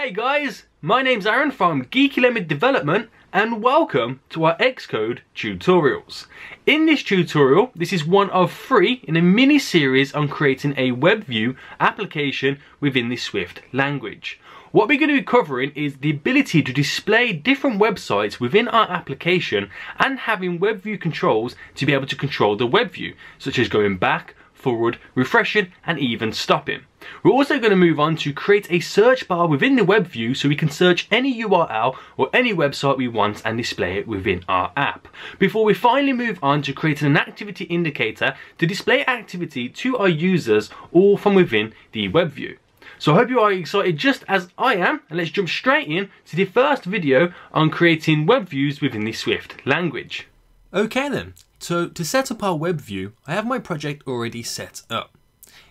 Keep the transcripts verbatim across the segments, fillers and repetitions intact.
Hey guys, my name's Aaron from Geeky Lemon Development and welcome to our Xcode tutorials. In this tutorial, this is one of three in a mini series on creating a WebView application within the Swift language. What we're going to be covering is the ability to display different websites within our application and having WebView controls to be able to control the WebView, such as going back, forward, refreshing and even stopping. We're also going to move on to create a search bar within the web view so we can search any U R L or any website we want and display it within our app. Before we finally move on to creating an activity indicator to display activity to our users all from within the web view. So I hope you are excited just as I am, and let's jump straight in to the first video on creating web views within the Swift language. Okay then. So to set up our web view, I have my project already set up.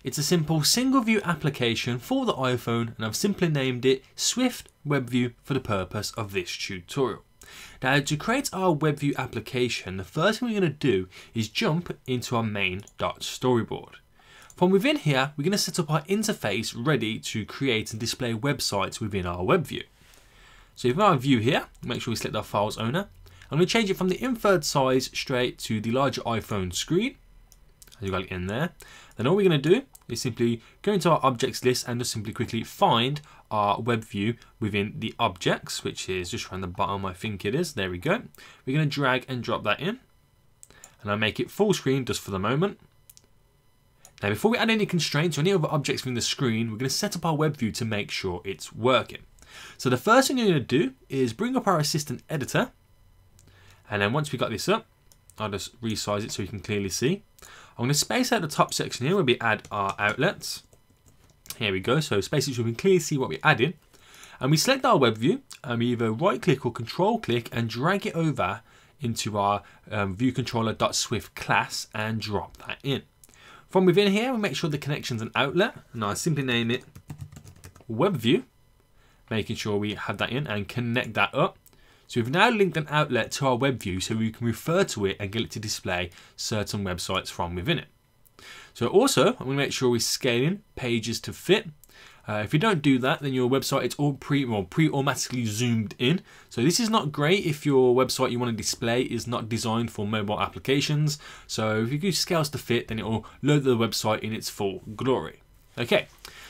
It's a simple single view application for the iPhone and I've simply named it Swift WebView for the purpose of this tutorial. Now to create our WebView application, the first thing we're going to do is jump into our main.storyboard. From within here, we're going to set up our interface ready to create and display websites within our WebView. So we've got our view here, make sure we select our files owner. I'm going to change it from the inferred size straight to the larger iPhone screen. As you click in there, then all we're going to do is simply go into our objects list and just simply quickly find our web view within the objects, which is just around the bottom, I think it is. There we go. We're going to drag and drop that in, and I make it full screen just for the moment. Now, before we add any constraints or any other objects from the screen, we're going to set up our web view to make sure it's working. So the first thing you're going to do is bring up our assistant editor. And then once we got this up, I'll just resize it so you can clearly see. I'm going to space out the top section here where we add our outlets. Here we go. So space it so we can clearly see what we added. And we select our web view and we either right click or control click and drag it over into our um, ViewController.Swift class and drop that in. From within here, we make sure the connection's an outlet and I'll simply name it WebView, making sure we have that in and connect that up. So we've now linked an outlet to our web view so we can refer to it and get it to display certain websites from within it. So also, I'm going to make sure we're scaling pages to fit. Uh, if you don't do that, then your website, it's all pre, well, pre-automatically zoomed in. So this is not great if your website you want to display is not designed for mobile applications. So if you do scales to fit, then it will load the website in its full glory. Okay.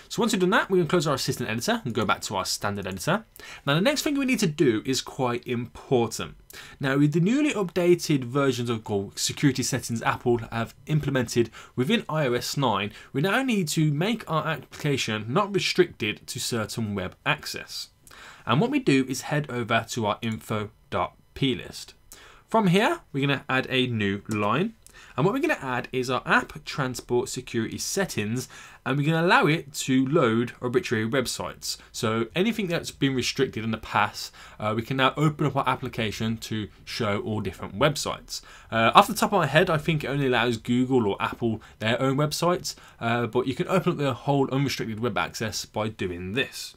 So once we've done that, we're going to close our assistant editor and go back to our standard editor. Now the next thing we need to do is quite important. Now with the newly updated versions of security settings Apple have implemented within iOS nine, we now need to make our application not restricted to certain web access. And what we do is head over to our info.plist. From here, we're going to add a new line. And what we're going to add is our app transport security settings, and we're going to allow it to load arbitrary websites. So anything that's been restricted in the past, uh, we can now open up our application to show all different websites. Uh, off the top of my head, I think it only allows Google or Apple their own websites, uh, but you can open up the whole unrestricted web access by doing this.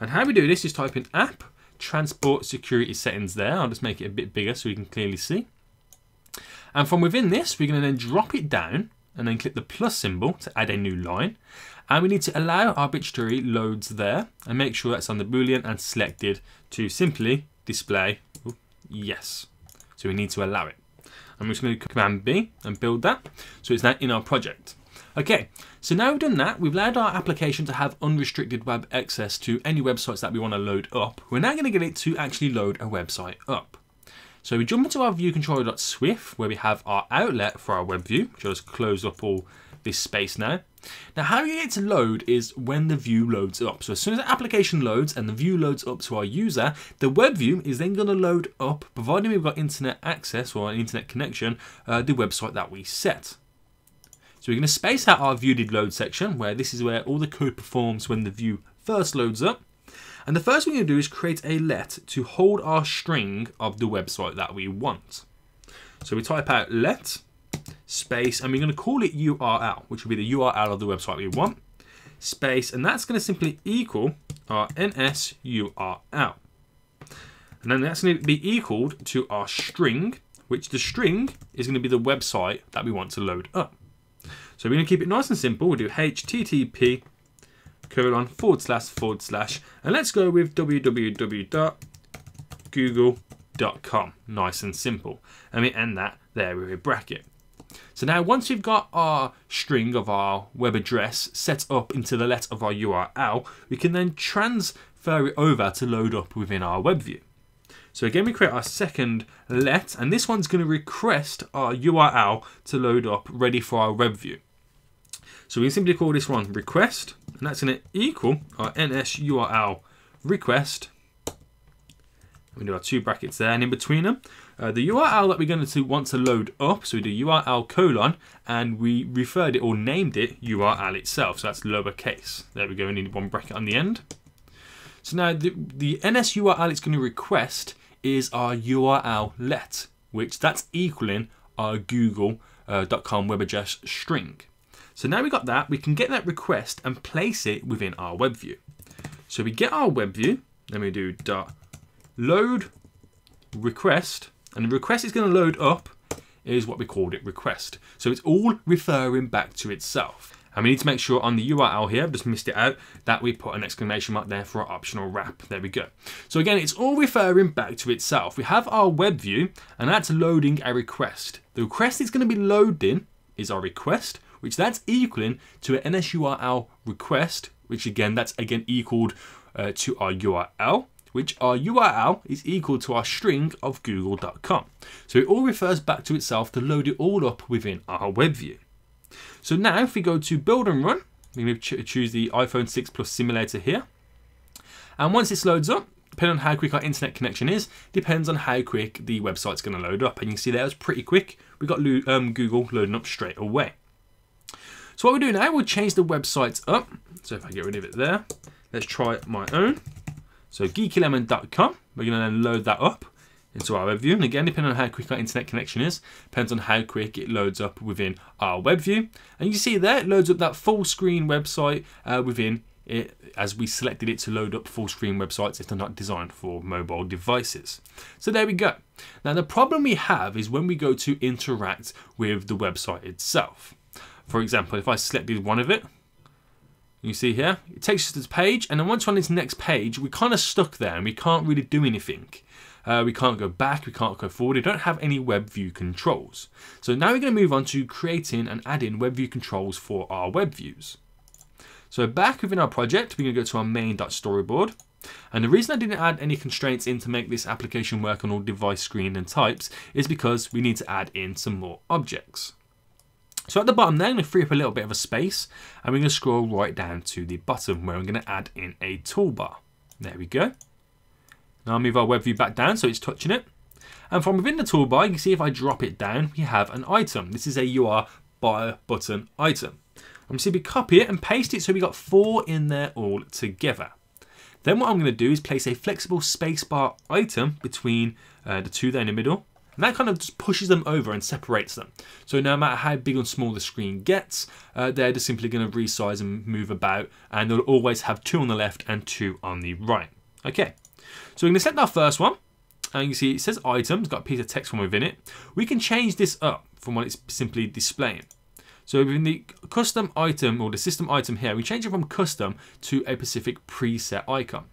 And how we do this is type in app transport security settings there. I'll just make it a bit bigger so we can clearly see. And from within this, we're going to then drop it down and then click the plus symbol to add a new line. And we need to allow arbitrary loads there and make sure that's on the Boolean and selected to simply display yes. So we need to allow it. I'm just going to Command B and build that. So it's now in our project. Okay, so now we've done that, we've allowed our application to have unrestricted web access to any websites that we want to load up. We're now going to get it to actually load a website up. So we jump into our ViewController.Swift where we have our outlet for our web view, which I'll just close up all this space now. Now how you get to load is when the view loads up. So as soon as the application loads and the view loads up to our user, the web view is then going to load up, providing we've got internet access or an internet connection, uh, the website that we set. So we're going to space out our view did load section where this is where all the code performs when the view first loads up. And the first thing we're going to do is create a let to hold our string of the website that we want. So we type out let space, and we're going to call it U R L, which will be the U R L of the website we want, space, and that's going to simply equal our N S U R L. And then that's going to be equaled to our string, which the string is going to be the website that we want to load up. So we're going to keep it nice and simple. We'll do H T T P colon forward slash forward slash, and let's go with w w w dot google dot com. Nice and simple. And we end that there with a bracket. So now once we've got our string of our web address set up into the letter of our U R L, we can then transfer it over to load up within our web view. So again, we create our second let, and this one's going to request our U R L to load up ready for our web view. So we can simply call this one request, and that's going to equal our N S U R L request. We do our two brackets there, and in between them, uh, the U R L that we're going to want to load up, so we do U R L colon, and we referred it or named it U R L itself, so that's lowercase. There we go, we need one bracket on the end. So now the, the N S U R L it's going to request is our U R L let, which that's equaling our google dot com uh, web address string. So now we got that, we can get that request and place it within our web view. So we get our web view, then we do dot load request, and the request is going to load up is what we called it request. So it's all referring back to itself. And we need to make sure on the U R L here, I've just missed it out, that we put an exclamation mark there for our optional wrap. There we go. So again, it's all referring back to itself. We have our web view, and that's loading a request. The request it's going to be loading is our request, which that's equaling to an N S U R L request, which again, that's again equaled uh, to our U R L, which our U R L is equal to our string of google dot com. So it all refers back to itself to load it all up within our web view. So now if we go to build and run, we're going to choose the iPhone six Plus simulator here. And once this loads up, depending on how quick our internet connection is, depends on how quick the website's going to load up. And you can see that was pretty quick. We got um, Google loading up straight away. So what we do now, we'll change the website up. So if I get rid of it there, let's try my own. So geeky lemon dot com, we're going to then load that up into our web view. And again, depending on how quick our internet connection is, depends on how quick it loads up within our web view. And you can see there, it loads up that full screen website uh, within it, as we selected it to load up full screen websites if they're not designed for mobile devices. So there we go. Now the problem we have is when we go to interact with the website itself. For example, if I selected one of it, you see here, it takes us to this page, and then once we're on this next page, we're kind of stuck there and we can't really do anything. Uh, we can't go back, we can't go forward, we don't have any web view controls. So now we're going to move on to creating and adding web view controls for our web views. So back within our project, we're going to go to our main.storyboard. And the reason I didn't add any constraints in to make this application work on all device screen and types is because we need to add in some more objects. So at the bottom there, I'm going to free up a little bit of a space, and we're going to scroll right down to the bottom where I'm going to add in a toolbar. There we go. Now I'll move our web view back down so it's touching it. And from within the toolbar, you can see if I drop it down, we have an item. This is a U R buyer button item. I'm simply copy it and paste it so we got four in there all together. Then what I'm going to do is place a flexible spacebar item between uh, the two there in the middle. And that kind of just pushes them over and separates them. So no matter how big or small the screen gets, uh, they're just simply going to resize and move about, and they'll always have two on the left and two on the right. Okay, so we're going to select our first one, and you can see it says item, it's got a piece of text from within it. We can change this up from what it's simply displaying. So within the custom item or the system item here, we change it from custom to a specific preset icon.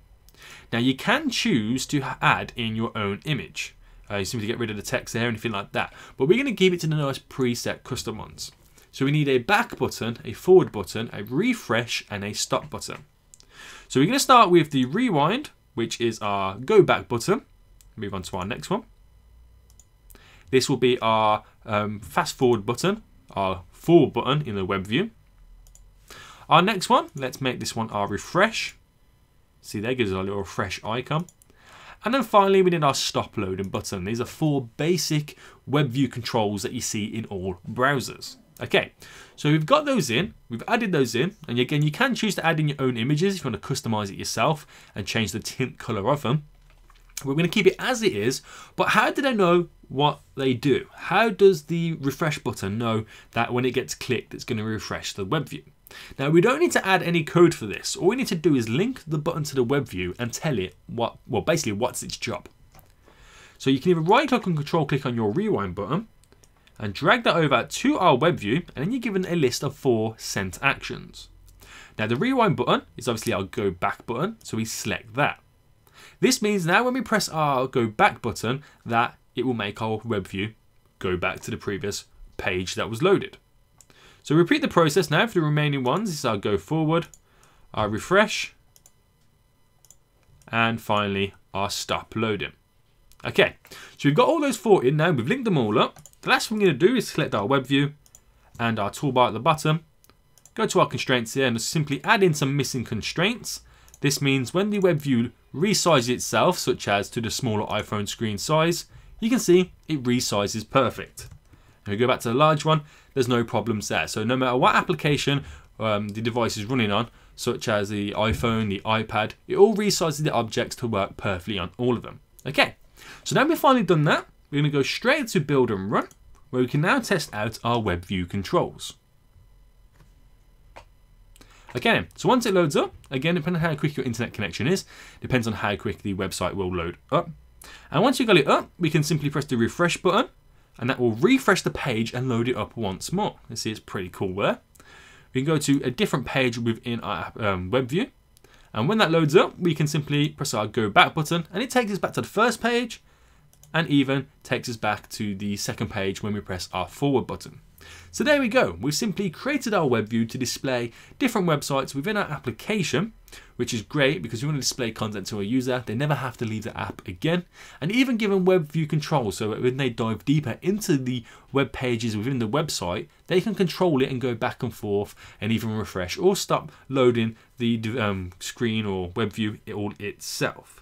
Now you can choose to add in your own image. Uh, you simply get rid of the text there and anything like that. But we're going to give it to the nice preset custom ones. So we need a back button, a forward button, a refresh, and a stop button. So we're going to start with the rewind, which is our go back button. Move on to our next one. This will be our um, fast forward button, our forward button in the web view. Our next one, let's make this one our refresh. See, there gives us our little refresh icon. And then finally, we did our stop loading button. These are four basic web view controls that you see in all browsers. Okay, so we've got those in, we've added those in, and again, you can choose to add in your own images if you want to customize it yourself and change the tint color of them. We're going to keep it as it is, but how do they know what they do? How does the refresh button know that when it gets clicked, it's going to refresh the web view? Now we don't need to add any code for this. All we need to do is link the button to the web view and tell it what, well, basically what's its job. So you can either right click and control click on your rewind button and drag that over to our web view, and then you're given a list of four sent actions. Now the rewind button is obviously our go back button, so we select that. This means now when we press our go back button that it will make our web view go back to the previous page that was loaded. So repeat the process now for the remaining ones. This is our go forward, our refresh, and finally our stop loading. Okay, so we've got all those four in now, we've linked them all up. The last thing we're gonna do is select our web view and our toolbar at the bottom, go to our constraints here and just simply add in some missing constraints. This means when the web view resizes itself, such as to the smaller iPhone screen size, you can see it resizes perfect. If we go back to the large one, there's no problems there. So no matter what application um, the device is running on, such as the iPhone, the iPad, it all resizes the objects to work perfectly on all of them. Okay, so now we've finally done that, we're gonna go straight to build and run, where we can now test out our web view controls. Okay, so once it loads up, again, depending on how quick your internet connection is, depends on how quick the website will load up. And once you've got it up, we can simply press the refresh button, and that will refresh the page and load it up once more. You see, it's pretty cool there. We can go to a different page within our um, web view, and when that loads up, we can simply press our go back button, and it takes us back to the first page, and even takes us back to the second page when we press our forward button. So there we go, we've simply created our web view to display different websites within our application, which is great because we want to display content to a user, they never have to leave the app again, and even given web view control so that when they dive deeper into the web pages within the website, they can control it and go back and forth and even refresh or stop loading the um, screen or web view all itself.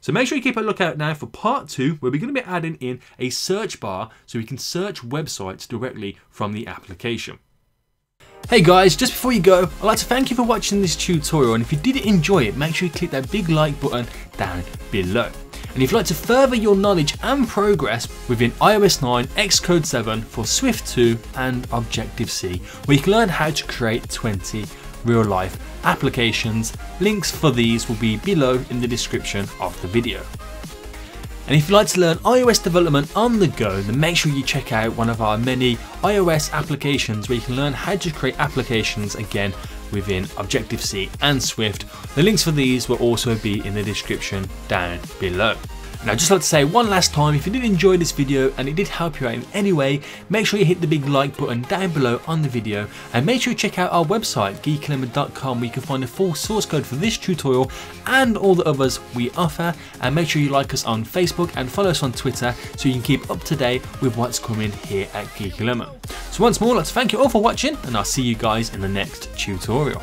So make sure you keep a lookout now for part two, where we're going to be adding in a search bar so we can search websites directly from the application. Hey guys, just before you go, I'd like to thank you for watching this tutorial, and if you did enjoy it, make sure you click that big like button down below. And if you'd like to further your knowledge and progress within i O S nine, Xcode seven, for Swift two and Objective C, where you can learn how to create twenty real life applications. Links for these will be below in the description of the video. And if you'd like to learn i O S development on the go, then make sure you check out one of our many i O S applications where you can learn how to create applications again within Objective C and Swift. The links for these will also be in the description down below. And I'd just like to say one last time, if you did enjoy this video and it did help you out in any way, make sure you hit the big like button down below on the video, and make sure you check out our website, geeky lemon dot com, where you can find the full source code for this tutorial and all the others we offer. And make sure you like us on Facebook and follow us on Twitter so you can keep up to date with what's coming here at Geeky Lemon. So once more, let's thank you all for watching, and I'll see you guys in the next tutorial.